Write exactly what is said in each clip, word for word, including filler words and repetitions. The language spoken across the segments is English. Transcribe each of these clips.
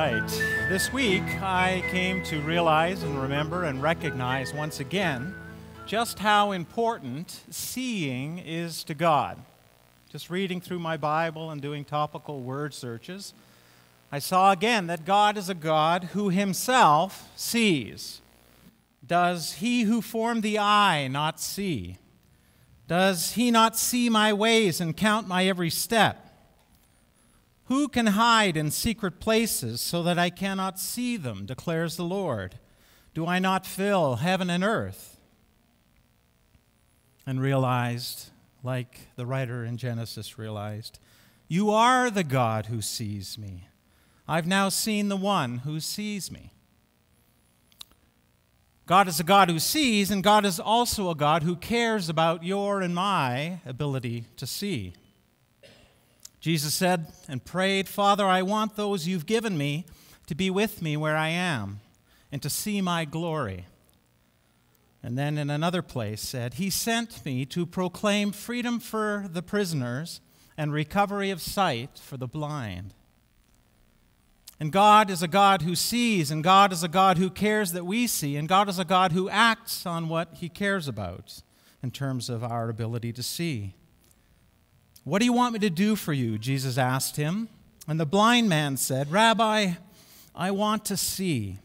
right. This week, I came to realize and remember and recognize once again just how important seeing is to God. Just reading through my Bible and doing topical word searches, I saw again that God is a God who himself sees. Does he who formed the eye not see? Does he not see my ways and count my every step? Who can hide in secret places so that I cannot see them, declares the Lord? Do I not fill heaven and earth? And realized, like the writer in Genesis realized, you are the God who sees me. I've now seen the one who sees me. God is a God who sees, and God is also a God who cares about your and my ability to see. Jesus said and prayed, Father, I want those you've given me to be with me where I am and to see my glory. And then in another place said, He sent me to proclaim freedom for the prisoners and recovery of sight for the blind. And God is a God who sees, and God is a God who cares that we see, and God is a God who acts on what He cares about in terms of our ability to see. What do you want me to do for you? Jesus asked him. And the blind man said, Rabbi, I want to see.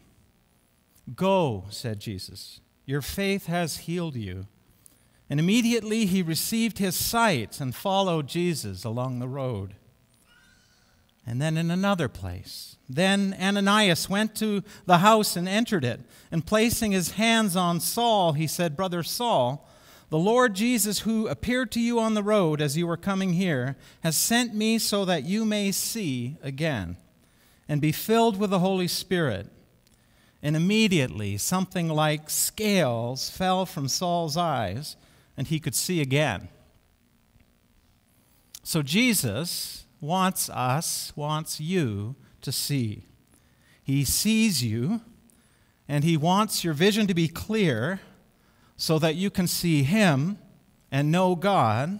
Go, said Jesus, your faith has healed you. And immediately he received his sight and followed Jesus along the road. And then in another place, then Ananias went to the house and entered it. And placing his hands on Saul, he said, Brother Saul, the Lord Jesus, who appeared to you on the road as you were coming here, has sent me so that you may see again and be filled with the Holy Spirit. And immediately something like scales fell from Saul's eyes, and he could see again. So Jesus wants us, wants you to see. He sees you, and he wants your vision to be clear, so that you can see Him and know God,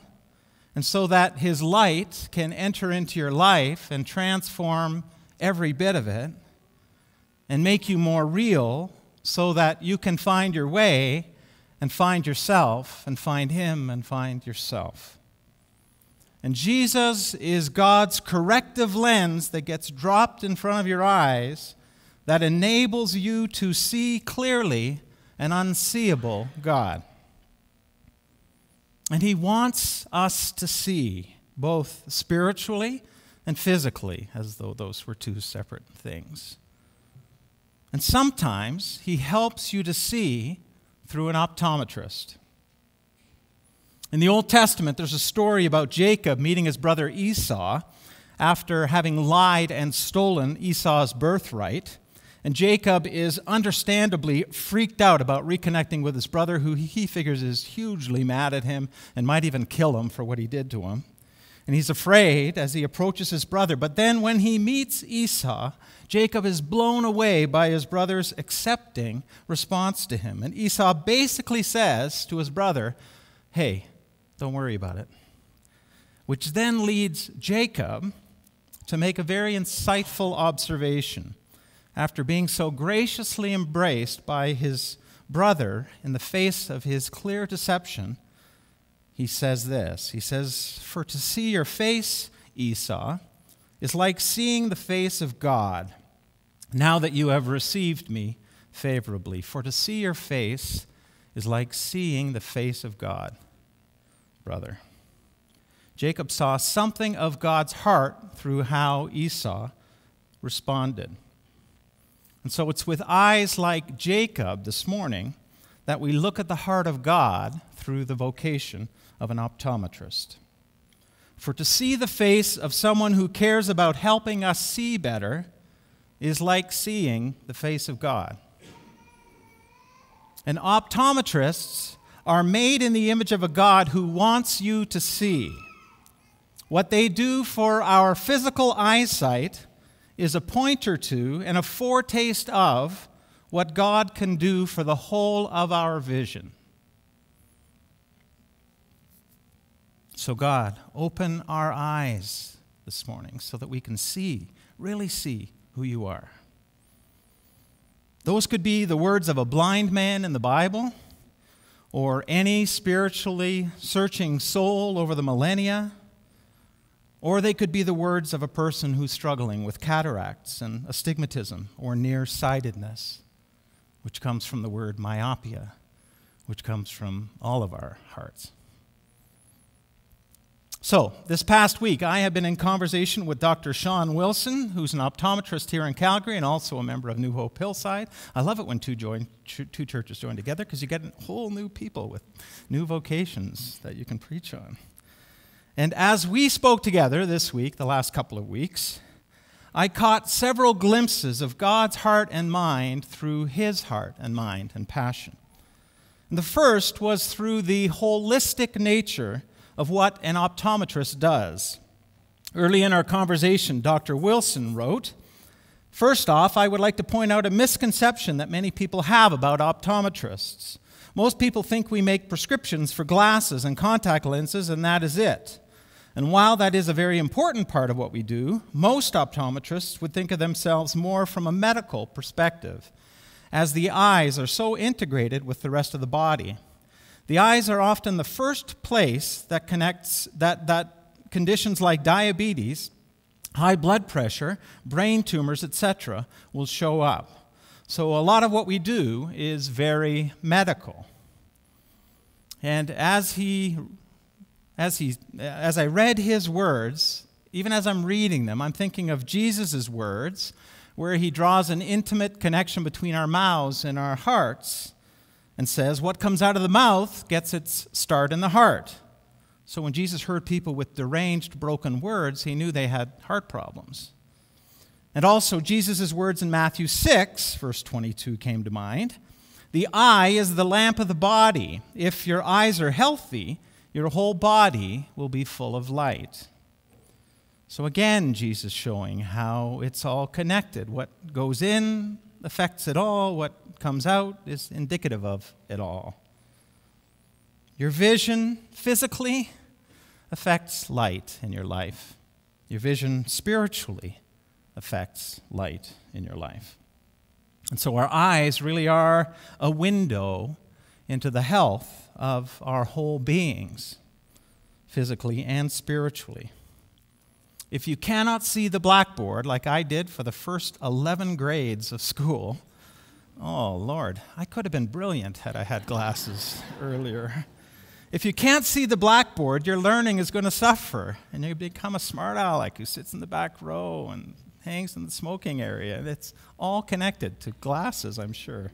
and so that His light can enter into your life and transform every bit of it and make you more real so that you can find your way and find yourself and find Him and find yourself. And Jesus is God's corrective lens that gets dropped in front of your eyes that enables you to see clearly an unseeable God. And He wants us to see, both spiritually and physically, as though those were two separate things. And sometimes He helps you to see through an optometrist. In the Old Testament, there's a story about Jacob meeting his brother Esau after having lied and stolen Esau's birthright. And Jacob is understandably freaked out about reconnecting with his brother, who he figures is hugely mad at him and might even kill him for what he did to him. And he's afraid as he approaches his brother. But then when he meets Esau, Jacob is blown away by his brother's accepting response to him. And Esau basically says to his brother, hey, don't worry about it. Which then leads Jacob to make a very insightful observation. After being so graciously embraced by his brother in the face of his clear deception, he says this. He says, for to see your face, Esau, is like seeing the face of God, now that you have received me favorably. For to see your face is like seeing the face of God, brother. Jacob saw something of God's heart through how Esau responded. And so it's with eyes like Jacob this morning that we look at the heart of God through the vocation of an optometrist. For to see the face of someone who cares about helping us see better is like seeing the face of God. And optometrists are made in the image of a God who wants you to see. What they do for our physical eyesight is a pointer to and a foretaste of what God can do for the whole of our vision. So God, open our eyes this morning so that we can see, really see who you are. Those could be the words of a blind man in the Bible, or any spiritually searching soul over the millennia, or they could be the words of a person who's struggling with cataracts and astigmatism or nearsightedness, which comes from the word myopia, which comes from all of our hearts. So, this past week, I have been in conversation with Doctor Sean Wilson, who's an optometrist here in Calgary and also a member of New Hope Hillside. I love it when two, join, two churches join together because you get whole new people with new vocations that you can preach on. And as we spoke together this week, the last couple of weeks, I caught several glimpses of God's heart and mind through his heart and mind and passion. And the first was through the holistic nature of what an optometrist does. Early in our conversation, Doctor Wilson wrote, "First off, I would like to point out a misconception that many people have about optometrists. Most people think we make prescriptions for glasses and contact lenses, and that is it. And while that is a very important part of what we do, most optometrists would think of themselves more from a medical perspective, as the eyes are so integrated with the rest of the body. The eyes are often the first place that connects that, that conditions like diabetes, high blood pressure, brain tumors, et cetera will show up. So a lot of what we do is very medical." And as he, as he, as I read his words, even as I'm reading them, I'm thinking of Jesus' words, where he draws an intimate connection between our mouths and our hearts, and says, what comes out of the mouth gets its start in the heart. So when Jesus heard people with deranged, broken words, he knew they had heart problems. And also, Jesus' words in Matthew six, verse twenty-two came to mind. "The eye is the lamp of the body. If your eyes are healthy, your whole body will be full of light." So again, Jesus showing how it's all connected. What goes in affects it all. What comes out is indicative of it all. Your vision physically affects light in your life. Your vision spiritually affects light in your life. And so our eyes really are a window into the health of our whole beings, physically and spiritually. If you cannot see the blackboard like I did for the first eleven grades of school, oh, Lord, I could have been brilliant had I had glasses earlier. If you can't see the blackboard, your learning is going to suffer, and you become a smart aleck who sits in the back row and hangs in the smoking area. It's all connected to glasses, I'm sure.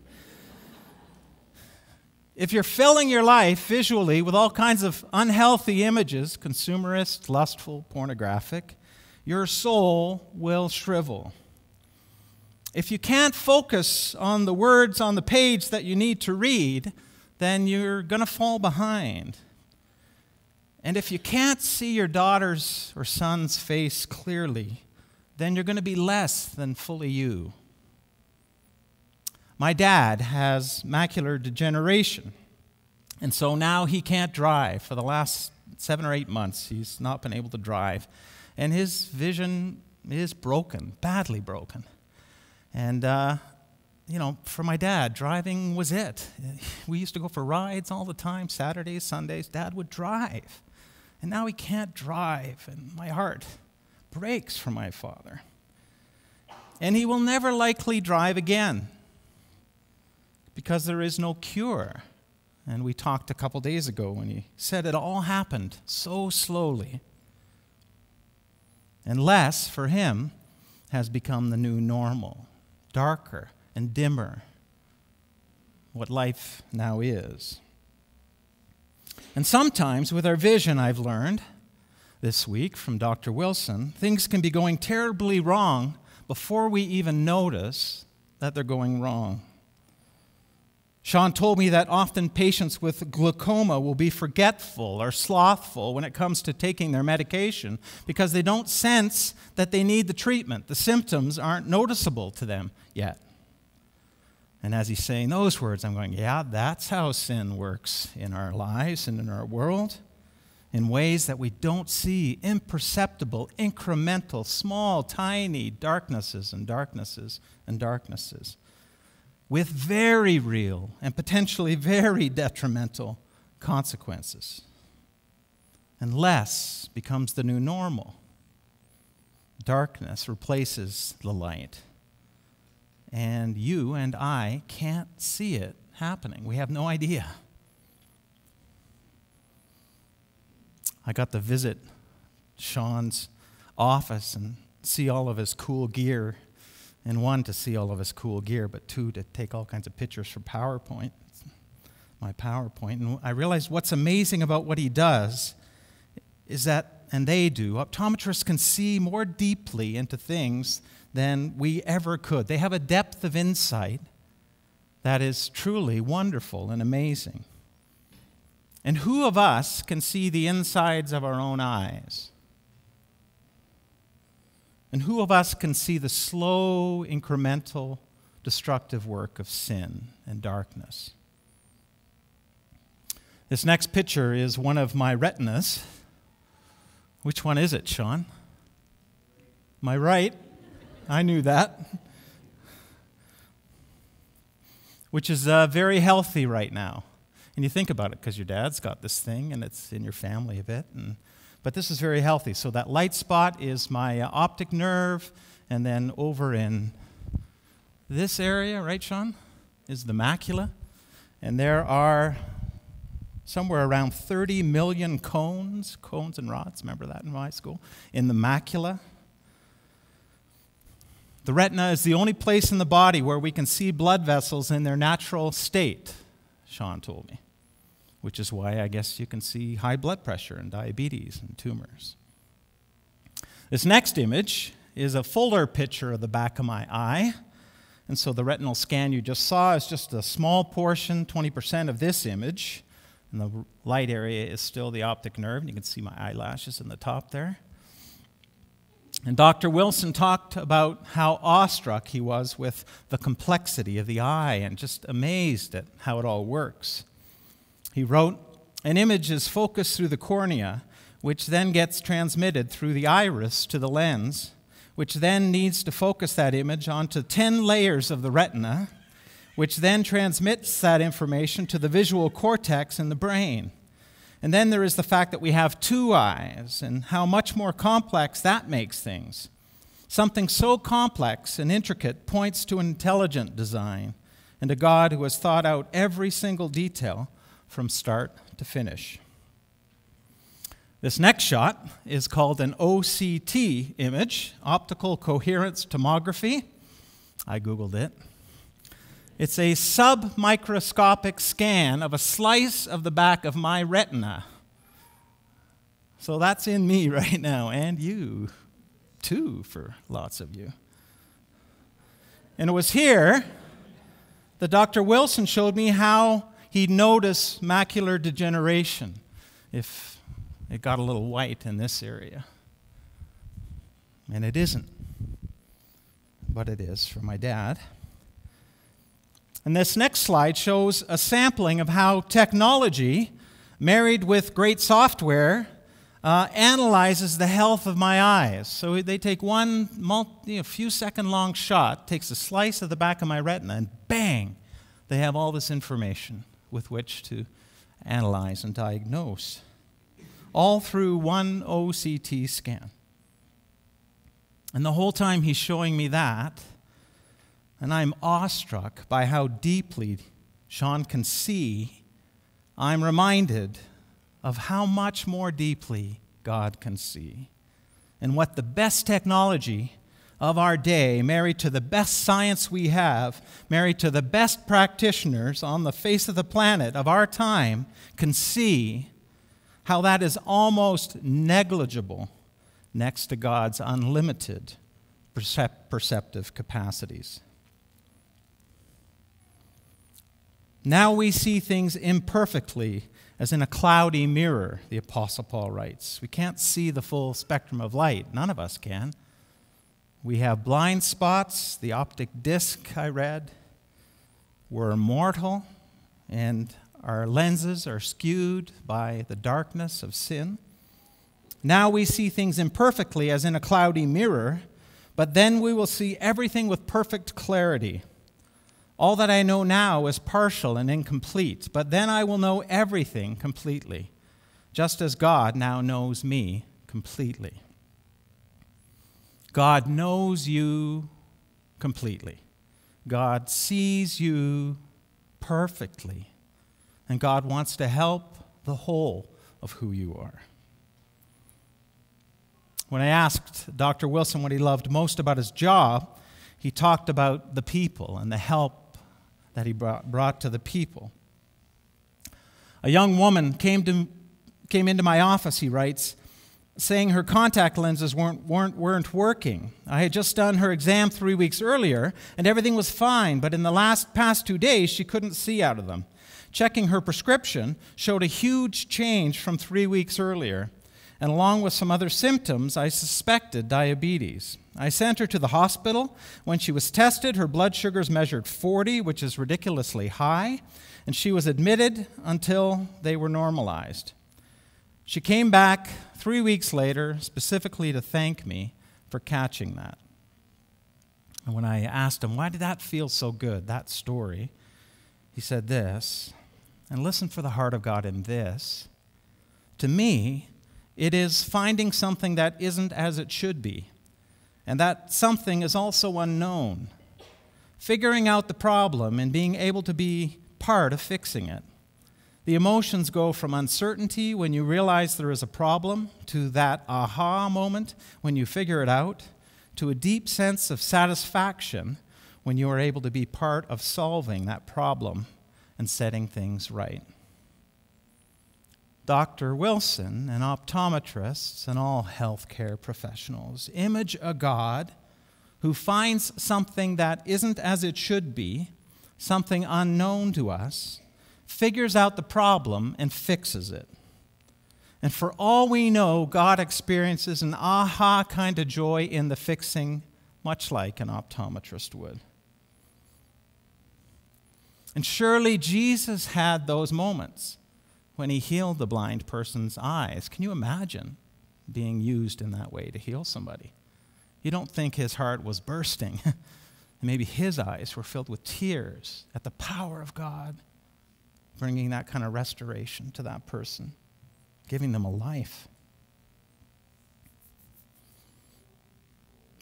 If you're filling your life visually with all kinds of unhealthy images, consumerist, lustful, pornographic, your soul will shrivel. If you can't focus on the words on the page that you need to read, then you're going to fall behind. And if you can't see your daughter's or son's face clearly, then you're going to be less than fully you. My dad has macular degeneration, and so now he can't drive. For the last seven or eight months, he's not been able to drive, and his vision is broken, badly broken. And, uh, you know, for my dad, driving was it. We used to go for rides all the time, Saturdays, Sundays. Dad would drive. And now he can't drive, and my heart breaks for my father. And he will never likely drive again because there is no cure. And we talked a couple days ago when he said it all happened so slowly. And less, for him, has become the new normal. Darker and dimmer, what life now is. And sometimes with our vision, I've learned this week from Doctor Wilson, things can be going terribly wrong before we even notice that they're going wrong. Sean told me that often patients with glaucoma will be forgetful or slothful when it comes to taking their medication because they don't sense that they need the treatment. The symptoms aren't noticeable to them yet. And as he's saying those words, I'm going, yeah, that's how sin works in our lives and in our world. in ways that we don't see, imperceptible, incremental, small, tiny darknesses and darknesses and darknesses, with very real and potentially very detrimental consequences. And less becomes the new normal. Darkness replaces the light. And you and I can't see it happening. We have no idea. I got to visit Sean's office and see all of his cool gear. And one, to see all of his cool gear, but two, to take all kinds of pictures for PowerPoint, my PowerPoint. And I realized what's amazing about what he does is that, and they do, optometrists can see more deeply into things than we ever could. They have a depth of insight that is truly wonderful and amazing. And who of us can see the insides of our own eyes? And who of us can see the slow, incremental, destructive work of sin and darkness? This next picture is one of my retinas. Which one is it, Sean? My right. I knew that. Which is uh, very healthy right now. And you think about it, because your dad's got this thing, and it's in your family a bit. And, but this is very healthy. So that light spot is my uh, optic nerve, and then over in this area, right, Sean, is the macula. And there are somewhere around thirty million cones, cones and rods, remember that in high school, in the macula. The retina is the only place in the body where we can see blood vessels in their natural state, Sean told me, which is why I guess you can see high blood pressure and diabetes and tumors. This next image is a fuller picture of the back of my eye. And so the retinal scan you just saw is just a small portion, twenty percent of this image. And the light area is still the optic nerve. And you can see my eyelashes in the top there. And Doctor Wilson talked about how awestruck he was with the complexity of the eye and just amazed at how it all works. He wrote, "An image is focused through the cornea, which then gets transmitted through the iris to the lens, which then needs to focus that image onto ten layers of the retina, which then transmits that information to the visual cortex in the brain. And then there is the fact that we have two eyes and how much more complex that makes things. Something so complex and intricate points to an intelligent design and a God who has thought out every single detail from start to finish." This next shot is called an O C T image, Optical Coherence Tomography. I Googled it. It's a submicroscopic scan of a slice of the back of my retina. So that's in me right now, and you, too, for lots of you. And it was here that Doctor Wilson showed me how he'd notice macular degeneration if it got a little white in this area. And it isn't, but it is for my dad. And this next slide shows a sampling of how technology, married with great software, uh, analyzes the health of my eyes. So they take one multi, you know, few second long shot, takes a slice of the back of my retina, and bang, they have all this information with which to analyze and diagnose, all through one O C T scan. And the whole time he's showing me that, and I'm awestruck by how deeply Sean can see, I'm reminded of how much more deeply God can see, and what the best technology of our day, married to the best science we have, married to the best practitioners on the face of the planet of our time, can see how that is almost negligible next to God's unlimited percept- perceptive capacities. Now we see things imperfectly, as in a cloudy mirror, the Apostle Paul writes. We can't see the full spectrum of light. None of us can. We have blind spots, the optic disc I read. We're mortal, and Our lenses are skewed by the darkness of sin. Now we see things imperfectly as in a cloudy mirror, but then we will see everything with perfect clarity. All that I know now is partial and incomplete, but then I will know everything completely, just as God now knows me completely. God knows you completely. God sees you perfectly. And God wants to help the whole of who you are. When I asked Doctor Wilson what he loved most about his job, he talked about the people and the help that he brought, brought to the people. A young woman came, to, came into my office, he writes, saying her contact lenses weren't, weren't, weren't working. I had just done her exam three weeks earlier, and everything was fine, but in the last past two days, she couldn't see out of them. Checking her prescription showed a huge change from three weeks earlier, and along with some other symptoms, I suspected diabetes. I sent her to the hospital. When she was tested, her blood sugars measured forty, which is ridiculously high, and she was admitted until they were normalized. She came back three weeks later specifically to thank me for catching that. And when I asked him, why did that feel so good, that story, he said this, and listen for the heart of God in this. To me, it is finding something that isn't as it should be, and that something is also unknown. Figuring out the problem and being able to be part of fixing it. The emotions go from uncertainty when you realize there is a problem to that aha moment when you figure it out, to a deep sense of satisfaction when you are able to be part of solving that problem and setting things right. Doctor Wilson and optometrists and all healthcare professionals image a God who finds something that isn't as it should be, something unknown to us, figures out the problem and fixes it. And for all we know, God experiences an aha kind of joy in the fixing, much like an optometrist would. And surely Jesus had those moments when he healed the blind person's eyes. Can you imagine being used in that way to heal somebody? You don't think his heart was bursting. Maybe his eyes were filled with tears at the power of God, bringing that kind of restoration to that person, giving them a life.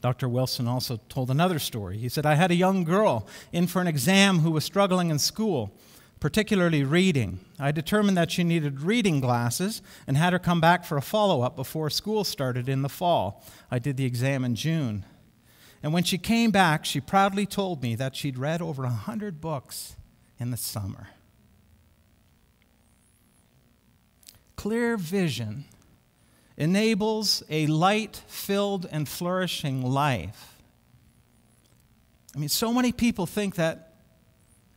Doctor Wilson also told another story. He said, I had a young girl in for an exam who was struggling in school, particularly reading. I determined that she needed reading glasses and had her come back for a follow-up before school started in the fall. I did the exam in June. And when she came back, she proudly told me that she'd read over one hundred books in the summer. Clear vision enables a light-filled and flourishing life. I mean, so many people think that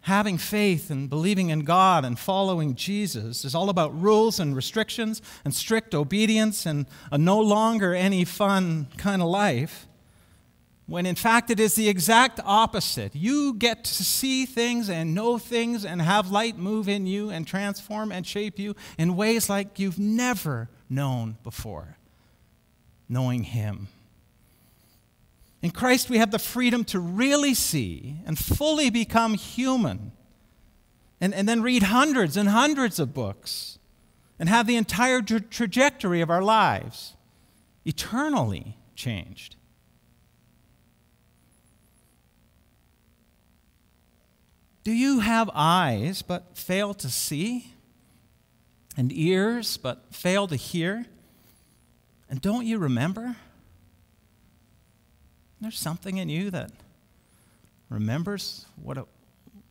having faith and believing in God and following Jesus is all about rules and restrictions and strict obedience and a no longer any fun kind of life, when in fact it is the exact opposite. You get to see things and know things and have light move in you and transform and shape you in ways like you've never known before, knowing him. In Christ, we have the freedom to really see and fully become human and, and then read hundreds and hundreds of books and have the entire tra- trajectory of our lives eternally changed. Do you have eyes but fail to see? And ears but fail to hear? And don't you remember? There's something in you that remembers what it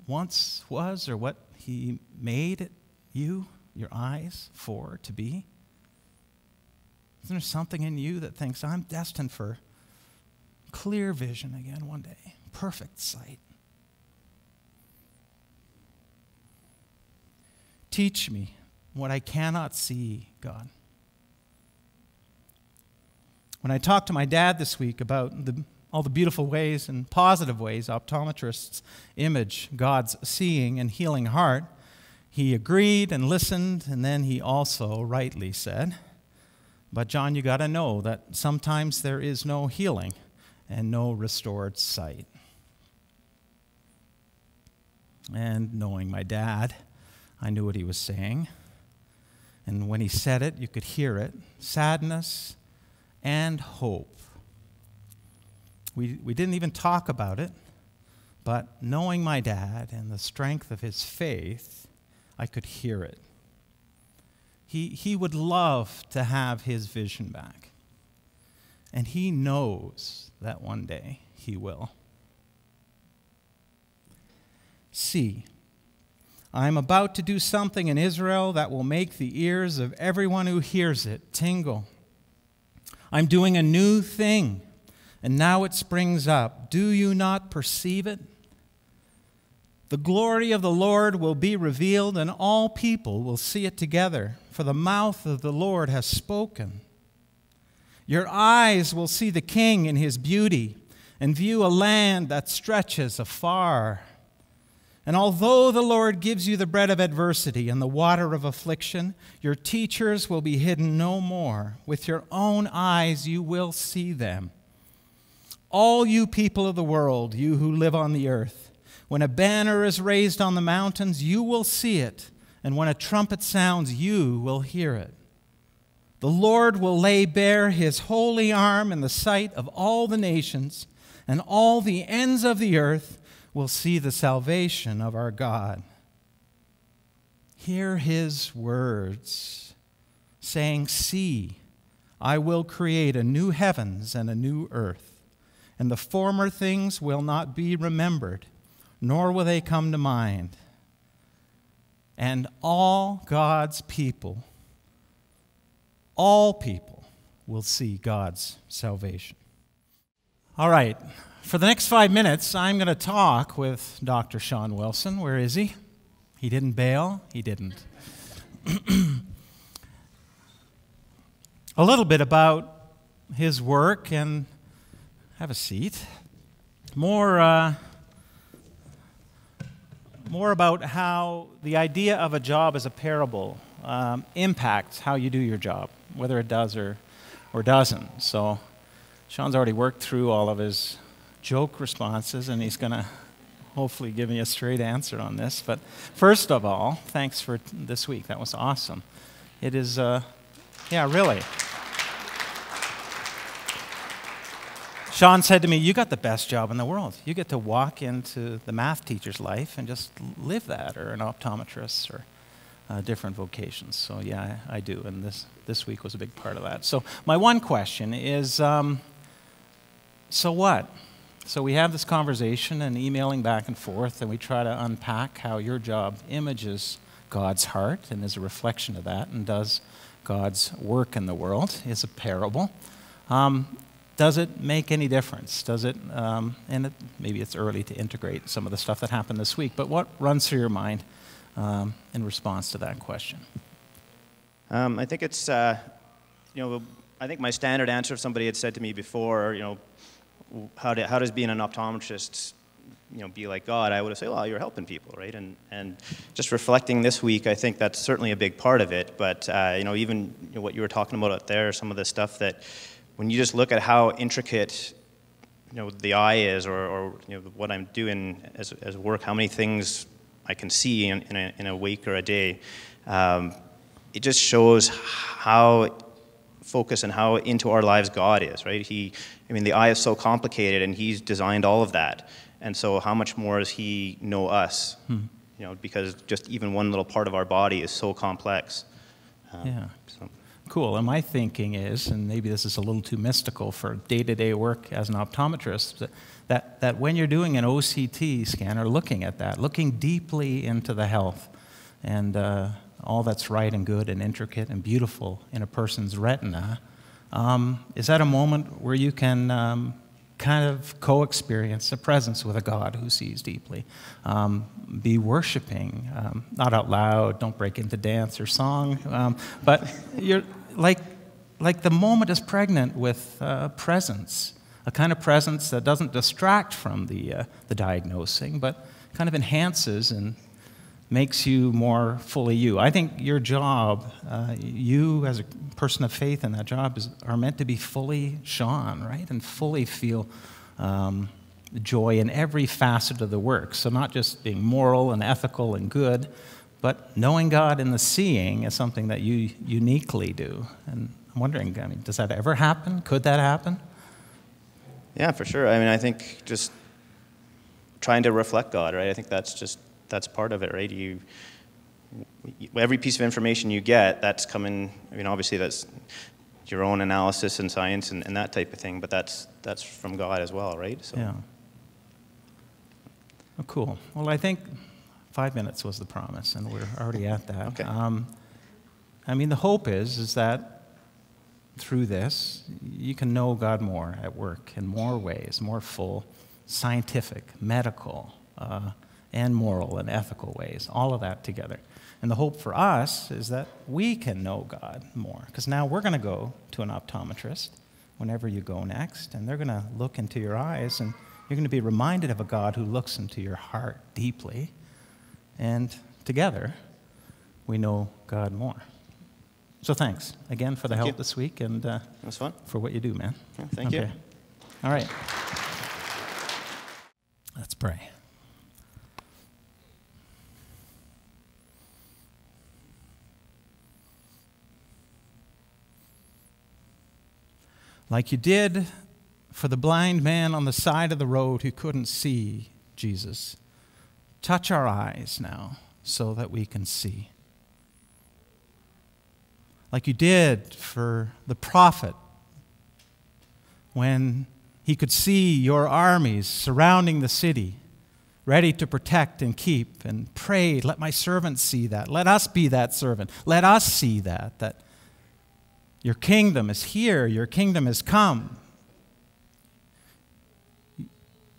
once was or what he made it, you, your eyes, for to be. Isn't there something in you that thinks, I'm destined for clear vision again one day, perfect sight? Teach me what I cannot see, God. When I talked to my dad this week about the, all the beautiful ways and positive ways optometrists image God's seeing and healing heart, He agreed and listened, and then he also rightly said, but John, you got to know that sometimes there is no healing and no restored sight. And knowing my dad, I knew what he was saying. And when he said it, you could hear it. Sadness and hope. We, we didn't even talk about it, but knowing my dad and the strength of his faith, I could hear it. He, he would love to have his vision back. And he knows that one day he will. See, I'm about to do something in Israel that will make the ears of everyone who hears it tingle. I'm doing a new thing, and now it springs up. Do you not perceive it? The glory of the Lord will be revealed, and all people will see it together, for the mouth of the Lord has spoken. Your eyes will see the King in his beauty, and view a land that stretches afar. And although the Lord gives you the bread of adversity and the water of affliction, your teachers will be hidden no more. With your own eyes you will see them. All you people of the world, you who live on the earth, when a banner is raised on the mountains, you will see it, and when a trumpet sounds, you will hear it. The Lord will lay bare his holy arm in the sight of all the nations, and all the ends of the earth will see the salvation of our God. Hear his words, saying, see, I will create a new heavens and a new earth, and the former things will not be remembered, nor will they come to mind. And all God's people, all people will see God's salvation. All right. For the next five minutes, I'm going to talk with Doctor Sean Wilson. Where is he? He didn't bail. He didn't. A little bit about his work, and have a seat. More, uh, more about how the idea of a job as a parable um, impacts how you do your job, whether it does or, or doesn't. So Sean's already worked through all of his joke responses, and he's going to hopefully give me a straight answer on this. But first of all, thanks for this week. That was awesome. It is, uh, yeah, really. Sean said to me, you got the best job in the world. You get to walk into the math teacher's life and just live that, or an optometrist, or uh, different vocations. So yeah, I, I do, and this, this week was a big part of that. So my one question is, um, so what? So we have this conversation and emailing back and forth, and we try to unpack how your job images God's heart and is a reflection of that and does God's work in the world. It's a parable. Um, does it make any difference? Does it, um, and it, maybe it's early to integrate some of the stuff that happened this week, but what runs through your mind um, in response to that question? Um, I think it's, uh, you know, I think my standard answer if somebody had said to me before, you know, How, do, how does being an optometrist, you know, be like God? I would have said, well, you're helping people, right? And, and just reflecting this week, I think that's certainly a big part of it. But, uh, you know, even you know, what you were talking about out there, some of the stuff that when you just look at how intricate, you know, the eye is, or, or you know, what I'm doing as, as work, how many things I can see in, in, a, in a week or a day, um, it just shows how focus and how into our lives God is, right? He, I mean, the eye is so complicated, and he's designed all of that. And so how much more does he know us? Hmm. You know, because just even one little part of our body is so complex. Um, yeah. So. Cool. And my thinking is, and maybe this is a little too mystical for day-to-day work as an optometrist, that, that when you're doing an O C T scan or looking at that, looking deeply into the health and uh, all that's right and good and intricate and beautiful in a person's retina, um, is that a moment where you can um, kind of co-experience a presence with a God who sees deeply, um, be worshiping, um, not out loud, don't break into dance or song, um, but you're like, like the moment is pregnant with uh, presence, a kind of presence that doesn't distract from the, uh, the diagnosing, but kind of enhances and makes you more fully you. I think your job, uh, you as a person of faith in that job, is, are meant to be fully Sean, right? And fully feel um, joy in every facet of the work. So not just being moral and ethical and good, but knowing God in the seeing is something that you uniquely do. And I'm wondering, I mean, does that ever happen? Could that happen? Yeah, for sure. I mean, I think just trying to reflect God, right? I think that's just, that's part of it, right? You, every piece of information you get, that's coming, I mean, obviously that's your own analysis and science and, and that type of thing, but that's, that's from God as well, right? So. Yeah. Oh, cool. Well, I think five minutes was the promise, and we're already at that. Okay. Um, I mean, the hope is, is that through this, you can know God more at work in more ways, more full, scientific, medical, uh, and moral and ethical ways, all of that together. And the hope for us is that we can know God more, because now we're going to go to an optometrist whenever you go next, and they're going to look into your eyes, and you're going to be reminded of a God who looks into your heart deeply, and together we know God more. So thanks again for the thank help you. This week, and uh, that's fun. For what you do, man. Yeah, thank okay. you. All right. Let's pray. Like you did for the blind man on the side of the road who couldn't see, Jesus, touch our eyes now so that we can see. Like you did for the prophet when he could see your armies surrounding the city, ready to protect and keep, and prayed, let my servant see that. Let us be that servant. Let us see that, that your kingdom is here. Your kingdom has come.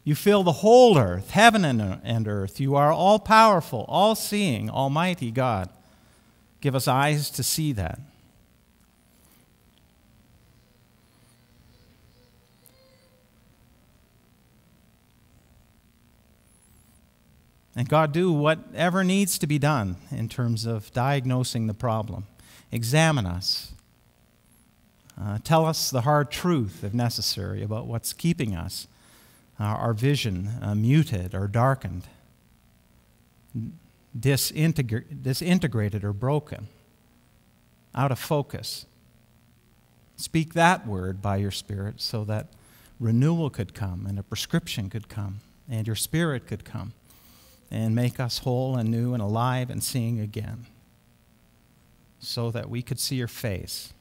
You fill the whole earth, heaven and earth. You are all-powerful, all-seeing, almighty God. Give us eyes to see that. And God, do whatever needs to be done in terms of diagnosing the problem. Examine us. Uh, tell us the hard truth, if necessary, about what's keeping us, uh, our vision uh, muted or darkened, disintegr disintegrated or broken, out of focus. Speak that word by your Spirit so that renewal could come and a prescription could come and your Spirit could come and make us whole and new and alive and seeing again so that we could see your face.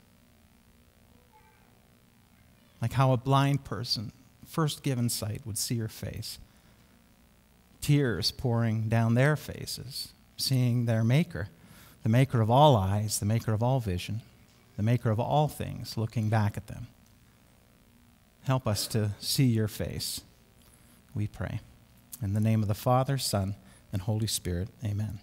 Like how a blind person, first given sight, would see your face. Tears pouring down their faces, seeing their Maker, the Maker of all eyes, the Maker of all vision, the Maker of all things, looking back at them. Help us to see your face, we pray. In the name of the Father, Son, and Holy Spirit, amen.